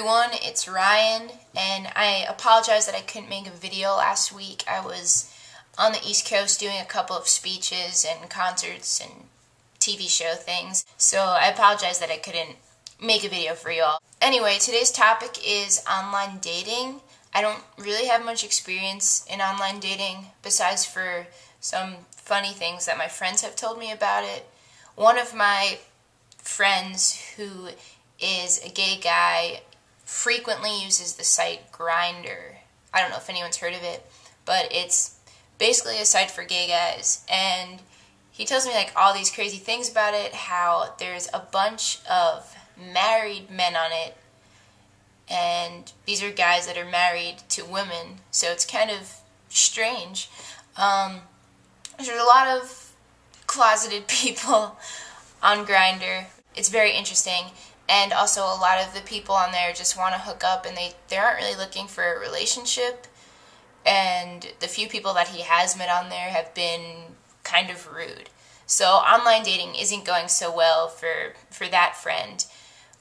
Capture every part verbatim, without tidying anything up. everyone, it's Ryan, and I apologize that I couldn't make a video last week. I was on the East Coast doing a couple of speeches and concerts and T V show things, so I apologize that I couldn't make a video for y'all. Anyway, today's topic is online dating. I don't really have much experience in online dating, besides for some funny things that my friends have told me about it. One of my friends, who is a gay guy, frequently uses the site Grindr. I don't know if anyone's heard of it, but it's basically a site for gay guys, and he tells me like all these crazy things about it, how there's a bunch of married men on it, and these are guys that are married to women, so it's kind of strange. Um, there's a lot of closeted people on Grindr. It's very interesting. And also a lot of the people on there just want to hook up, and they, they aren't really looking for a relationship. And the few people that he has met on there have been kind of rude. So online dating isn't going so well for, for that friend.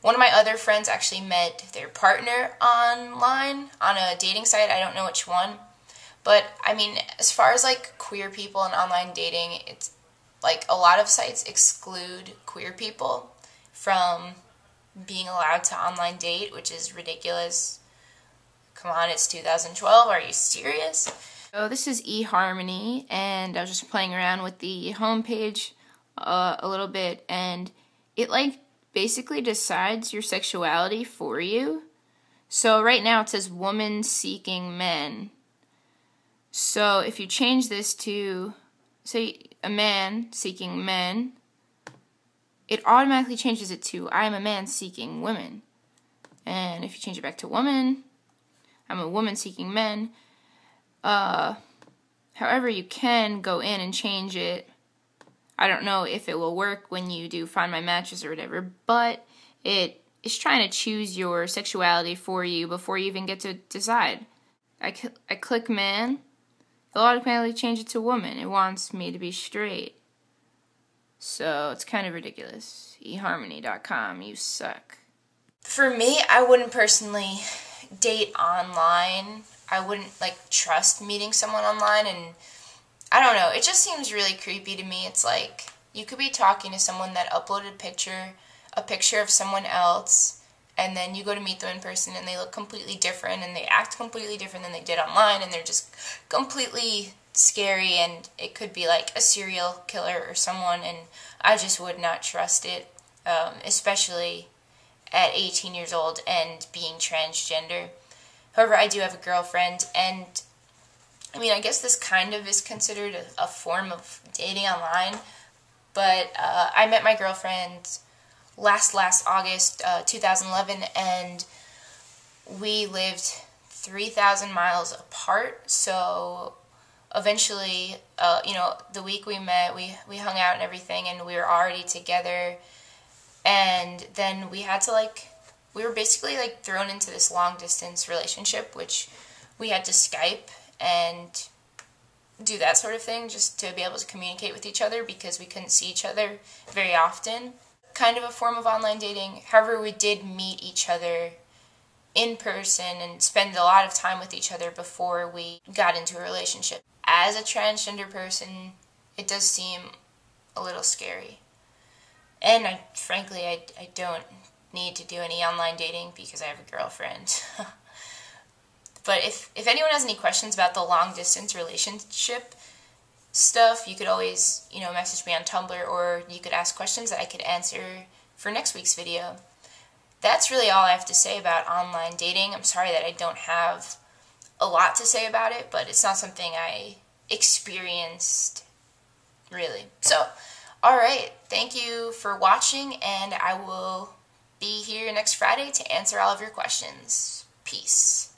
One of my other friends actually met their partner online on a dating site. I don't know which one. But, I mean, as far as like queer people and online dating, it's like a lot of sites exclude queer people from being allowed to online date, which is ridiculous. Come on, it's two thousand twelve, are you serious? So this is eHarmony, and I was just playing around with the homepage uh, a little bit, and it like basically decides your sexuality for you. So right now it says woman seeking men. So if you change this to, say, a man seeking men, it automatically changes it to, I am a man seeking women. And if you change it back to woman, I'm a woman seeking men. Uh, however, you can go in and change it. I don't know if it will work when you do find my matches or whatever, but it is trying to choose your sexuality for you before you even get to decide. I, cl I click man, it'll automatically change it to woman. It wants me to be straight. So it's kind of ridiculous. eHarmony dot com, you suck. For me, I wouldn't personally date online. I wouldn't like trust meeting someone online, and I don't know, it just seems really creepy to me. It's like you could be talking to someone that uploaded a picture, a picture of someone else, and then you go to meet them in person and they look completely different and they act completely different than they did online, and they're just completely scary, and it could be like a serial killer or someone, and I just would not trust it, um, especially at eighteen years old and being transgender. However, I do have a girlfriend, and I mean, I guess this kind of is considered a, a form of dating online, but uh, I met my girlfriend last last August uh, two thousand eleven, and we lived three thousand miles apart, so eventually, uh, you know, the week we met, we, we hung out and everything, and we were already together, and then we had to, like, we were basically, like, thrown into this long-distance relationship, which we had to Skype and do that sort of thing just to be able to communicate with each other, because we couldn't see each other very often. Kind of a form of online dating. However, we did meet each other in person and spend a lot of time with each other before we got into a relationship. As a transgender person, it does seem a little scary. And I, frankly, I, I don't need to do any online dating because I have a girlfriend. But if, if anyone has any questions about the long-distance relationship stuff, you could always, you know, message me on Tumblr, or you could ask questions that I could answer for next week's video. That's really all I have to say about online dating. I'm sorry that I don't have a lot to say about it, but it's not something I experienced, really. So, alright, thank you for watching, and I will be here next Friday to answer all of your questions. Peace.